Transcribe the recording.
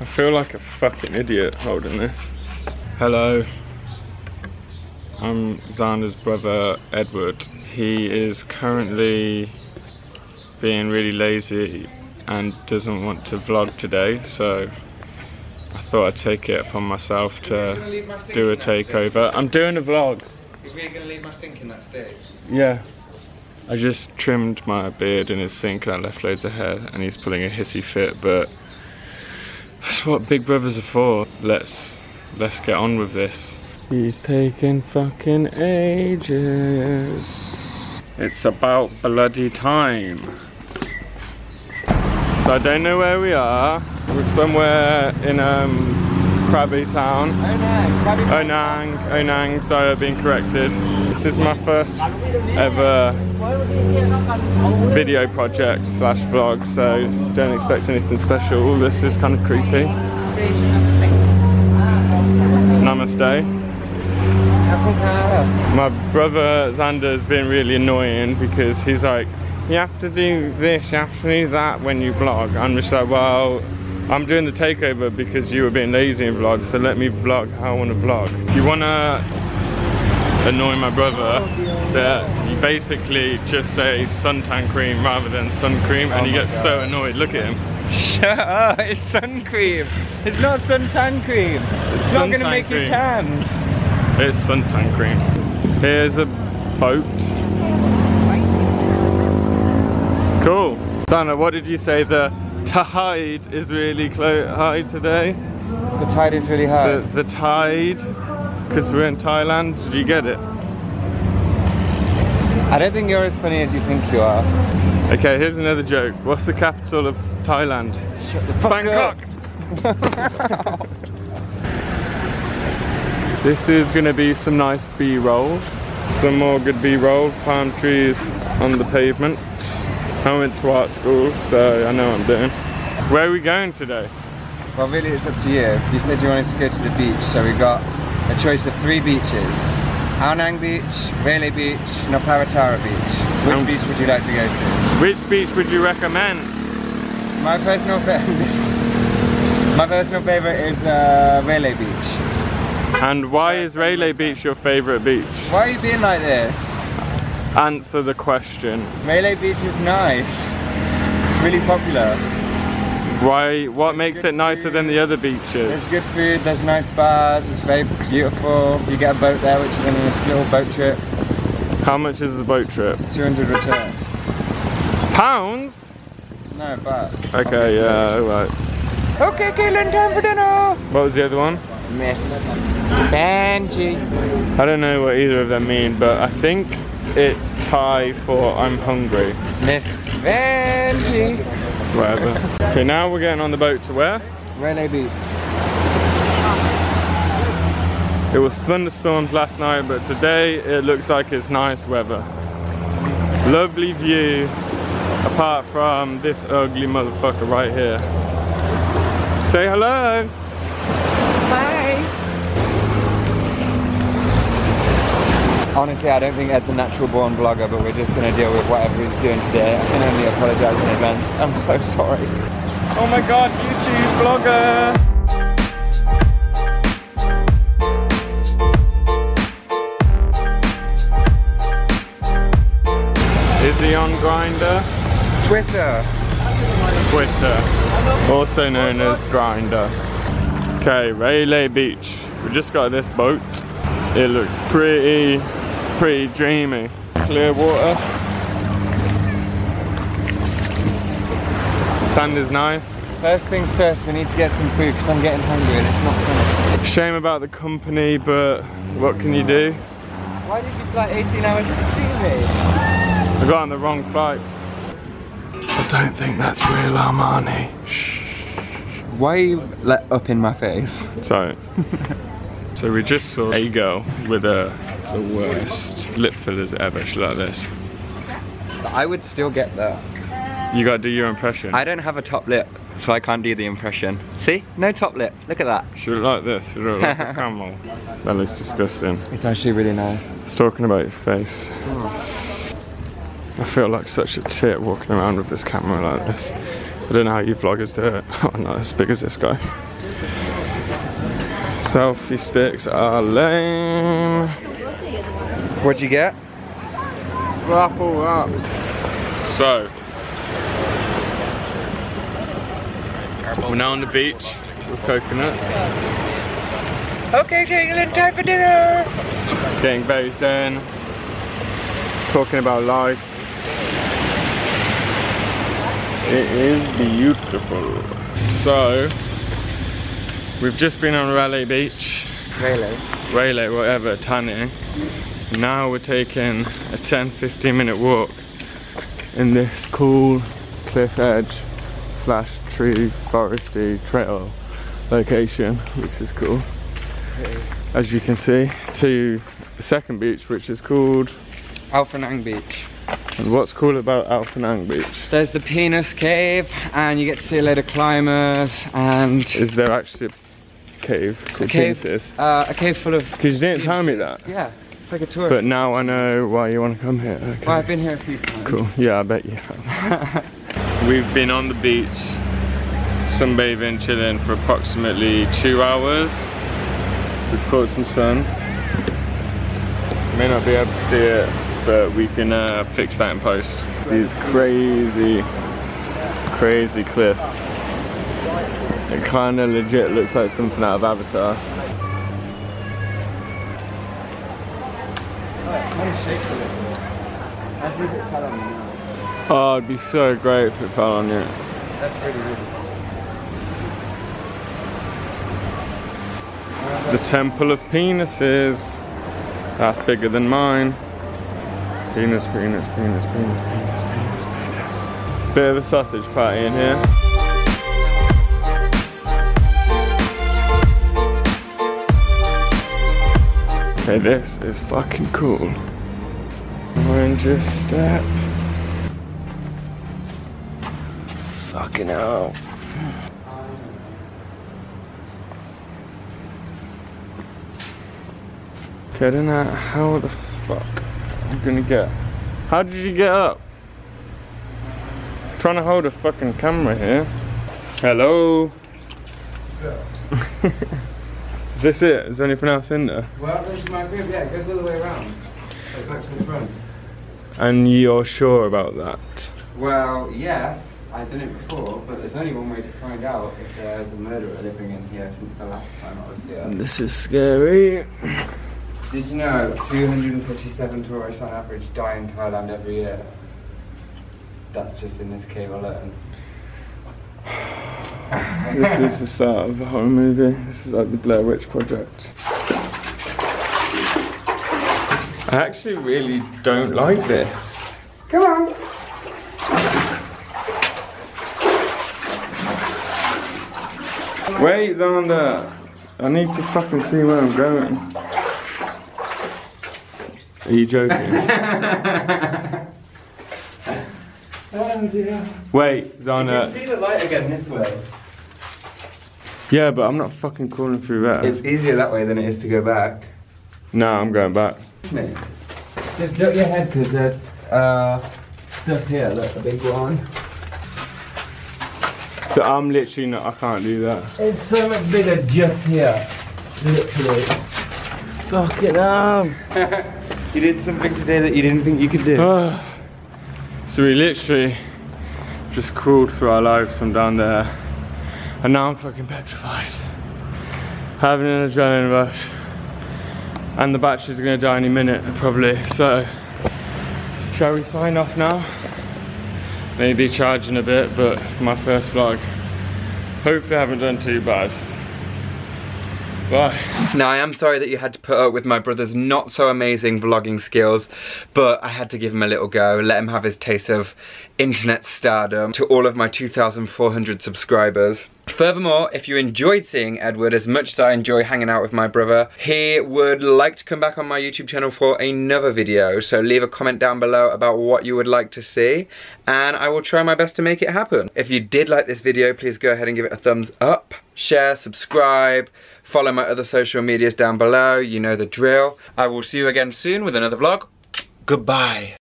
I feel like a fucking idiot holding this. Hello. I'm Xander's brother, Edward. He is currently being really lazy and doesn't want to vlog today, so I thought I'd take it upon myself to do a takeover. I'm doing a vlog. You're really gonna leave my sink in that stage? Yeah. I just trimmed my beard in his sink and I left loads of hair and he's pulling a hissy fit, but that's what big brothers are for. Let's get on with this. He's taking fucking ages. It's about bloody time. So I don't know where we are. We're somewhere in Krabi Town. Ao Nang. Ao Nang, sorry I've been corrected. This is my first ever video project slash vlog, so don't expect anything special. All this is kind of creepy. Namaste. My brother Xander has been really annoying because he's like, you have to do this, you have to do that when you vlog. I'm just like, well, I'm doing the takeover because you were being lazy in vlog, so let me vlog how I want to vlog. If you want to annoy my brother, you basically just say suntan cream rather than sun cream, and he gets so annoyed. Look at him. Shut up, it's sun cream. It's not suntan cream. It's not going to make you tan. It's suntan cream. Here's a boat. Cool. Sana, what did you say? The tide is really high today? The tide is really high. The tide, because we're in Thailand. Did you get it? I don't think you're as funny as you think you are. Okay, here's another joke. What's the capital of Thailand? Shut the fuck up. Bangkok! This is going to be some nice B-roll. Some more good B-roll. Palm trees on the pavement. I went to art school, so I know what I'm doing. Where are we going today? Well, really it's up to you. You said you wanted to go to the beach, so we got a choice of three beaches. Ao Nang Beach, Railay Beach, Noparatara Beach. Which beach would you like to go to? Which beach would you recommend? My personal favourite is Railay Beach. And why is Railay Beach your favourite beach? Why are you being like this? Answer the question. Railay Beach is nice. It's really popular. Why? What makes it nicer than the other beaches? There's good food, there's nice bars, it's very beautiful. You get a boat there, which is only a little boat trip. How much is the boat trip? 200 return. Pounds? No, baht. Okay, yeah, alright. Okay, Caitlin, time for dinner! What was the other one? Miss Banji. I don't know what either of them mean, but I think it's Thai for I'm hungry. Miss Banji. Whatever. Okay, now we're getting on the boat to where? Railay Beach. It was thunderstorms last night, but today it looks like it's nice weather. Lovely view, apart from this ugly motherfucker right here. Say hello. Honestly, I don't think Ed's a natural born vlogger, but we're just going to deal with whatever he's doing today. I can only apologise in advance. I'm so sorry. Oh my god, YouTube vlogger! Is he on Grindr? Twitter. Twitter, also known as Grindr. Okay, Railay Beach. We just got this boat. It looks pretty dreamy. Clear water. Sand is nice. First things first, we need to get some food because I'm getting hungry and it's not funny. Shame about the company, but what can you do? Why did you fly 18 hours to see me? I got on the wrong flight. I don't think that's real Armani. Shh. Why are you up in my face? Sorry. So we just saw a girl with the worst lip fillers ever. She's like this. I would still get that. You gotta do your impression. I don't have a top lip, so I can't do the impression. See? No top lip. Look at that. She looked like this. She looked like a camel. That looks disgusting. It's actually really nice. It's talking about your face. Oh. I feel like such a tit walking around with this camera like this. I don't know how you vloggers do it. Oh, not as big as this guy. Selfie sticks are lame. What'd you get? Wrap all up. So, we're now on the beach with coconuts. Okay, Jacqueline, time for dinner. Getting bathed in. Talking about life. It is beautiful. So, we've just been on Railay Beach. Railay? Railay, whatever, tanning. Now we're taking a 10-15 minute walk in this cool cliff edge / tree foresty trail location, which is cool. As you can see, to the second beach, which is called Ao Nang Beach. And what's cool about Ao Nang Beach? There's the penis cave, and you get to see a load of climbers. And is there actually a cave called penises? A cave full of. Because you didn't tell me that. Yeah, it's like a tourist. But now I know why you want to come here. Okay. Well, I've been here a few times. Cool. Yeah, I bet you have. We've been on the beach, sunbathing, chilling for approximately 2 hours. We've caught some sun. You may not be able to see it, but we can fix that in post. These crazy, crazy cliffs. It kind of legit looks like something out of Avatar. Oh, it'd be so great if it fell on you. That's really, really cool. The Temple of Penises. That's bigger than mine. Penis, penis, penis, penis, penis, penis, penis. Bit of a sausage party in here. Okay, this is fucking cool. Orange step. Fucking hell. Okay, I don't know how the fuck I'm gonna get. How did you get up? I'm trying to hold a fucking camera here. Hello. What's up? Is this it? Is there anything else in there? Well, this is my crib, yeah, it goes all the way around. It's back to the front. And you're sure about that? Well, yes, I've done it before, but there's only one way to find out if there's a murderer living in here since the last time I was here. This is scary. Did you know 257 tourists on average die in Thailand every year? That's just in this cave alone. This is the start of the horror movie. This is like the Blair Witch Project. I actually really don't like this. Come on. Wait, Xander. I need to fucking see where I'm going. Are you joking? Oh dear. Wait, Zana. You can see the light again this way. Yeah, but I'm not fucking crawling through that. It's easier that way than it is to go back. No, I'm going back. Just duck your head because there's stuff here, look, a big one. So I'm literally not, I can't do that. It's so much bigger just here. Literally. Fucking hell. You did something today that you didn't think you could do. So we literally just crawled through our lives from down there. And now I'm fucking petrified. Having an adrenaline rush. And the batteries are gonna die any minute, probably. So, shall we sign off now? Maybe charging a bit, but for my first vlog, hopefully I haven't done too bad. Bye. Now I am sorry that you had to put up with my brother's not so amazing vlogging skills, but I had to give him a little go, let him have his taste of internet stardom. To all of my 2,400 subscribers. Furthermore, if you enjoyed seeing Edward as much as I enjoy hanging out with my brother, he would like to come back on my YouTube channel for another video, so leave a comment down below about what you would like to see, and I will try my best to make it happen. If you did like this video, please go ahead and give it a thumbs up, share, subscribe, follow my other social medias down below, you know the drill. I will see you again soon with another vlog. Goodbye.